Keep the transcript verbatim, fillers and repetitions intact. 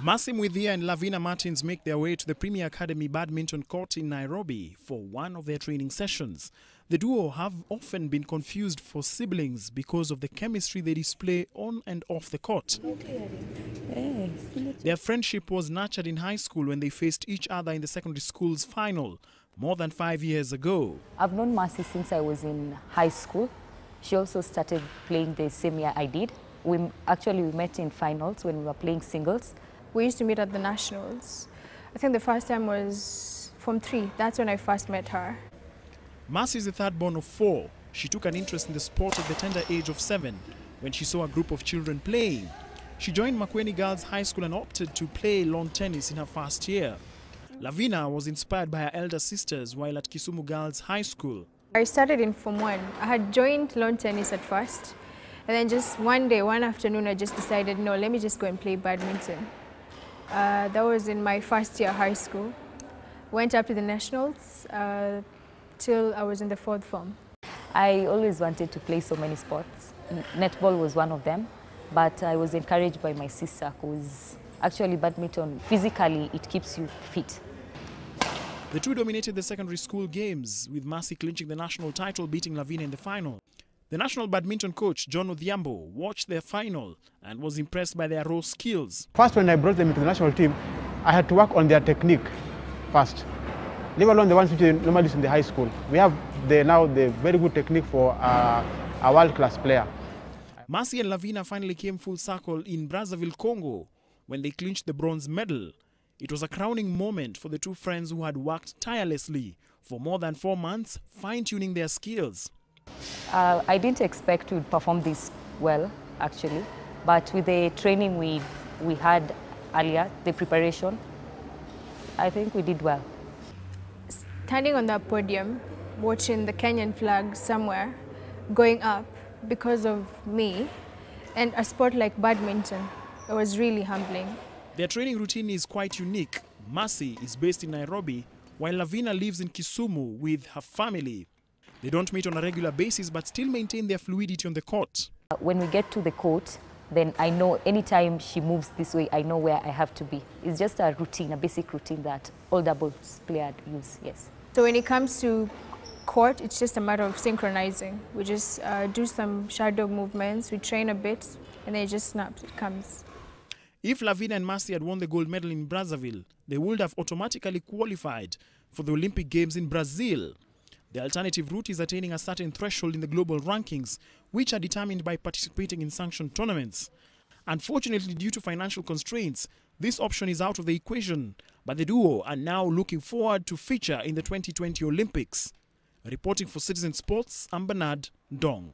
Mercy Mwithia and Lavina Martins make their way to the Premier Academy Badminton Court in Nairobi for one of their training sessions. The duo have often been confused for siblings because of the chemistry they display on and off the court. Their friendship was nurtured in high school when they faced each other in the secondary school's final more than five years ago. I've known Mercy since I was in high school. She also started playing the same year I did. We actually we met in finals when we were playing singles. We used to meet at the nationals. I think the first time was from three. That's when I first met her. Mercy is the third born of four. She took an interest in the sport at the tender age of seven when she saw a group of children playing. She joined Makweni Girls High School and opted to play lawn tennis in her first year. Lavina was inspired by her elder sisters while at Kisumu Girls High School. I started in Form one. I had joined lawn tennis at first. And then just one day, one afternoon, I just decided, no, let me just go and play badminton. Uh, that was in my first year high school. Went up to the nationals uh, till I was in the fourth form. I always wanted to play so many sports. Netball was one of them, but I was encouraged by my sister because actually badminton, physically, it keeps you fit. The two dominated the secondary school games, with Mercy clinching the national title, beating Lavina in the final. The national badminton coach, John Odiambo, watched their final and was impressed by their raw skills. First, when I brought them into the national team, I had to work on their technique first, leave alone the ones which they normally use in the high school. We have the, now the very good technique for uh, a world-class player. Mercy and Lavina finally came full circle in Brazzaville, Congo, when they clinched the bronze medal. It was a crowning moment for the two friends who had worked tirelessly for more than four months, fine-tuning their skills. Uh, I didn't expect to perform this well, actually, but with the training we, we had earlier, the preparation, I think we did well. Standing on that podium, watching the Kenyan flag somewhere going up because of me and a sport like badminton, it was really humbling. Their training routine is quite unique. Mercy is based in Nairobi, while Lavina lives in Kisumu with her family. They don't meet on a regular basis, but still maintain their fluidity on the court. When we get to the court, then I know anytime she moves this way, I know where I have to be. It's just a routine, a basic routine that all doubles players use, yes. So when it comes to court, it's just a matter of synchronizing. We just uh, do some shadow movements, we train a bit, and then it just snaps, it comes. If Lavina and Mercy had won the gold medal in Brazzaville, they would have automatically qualified for the Olympic Games in Brazil. The alternative route is attaining a certain threshold in the global rankings, which are determined by participating in sanctioned tournaments. Unfortunately, due to financial constraints, this option is out of the equation, but the duo are now looking forward to feature in the twenty twenty Olympics. Reporting for Citizen Sports, I'm Bernard Ndong.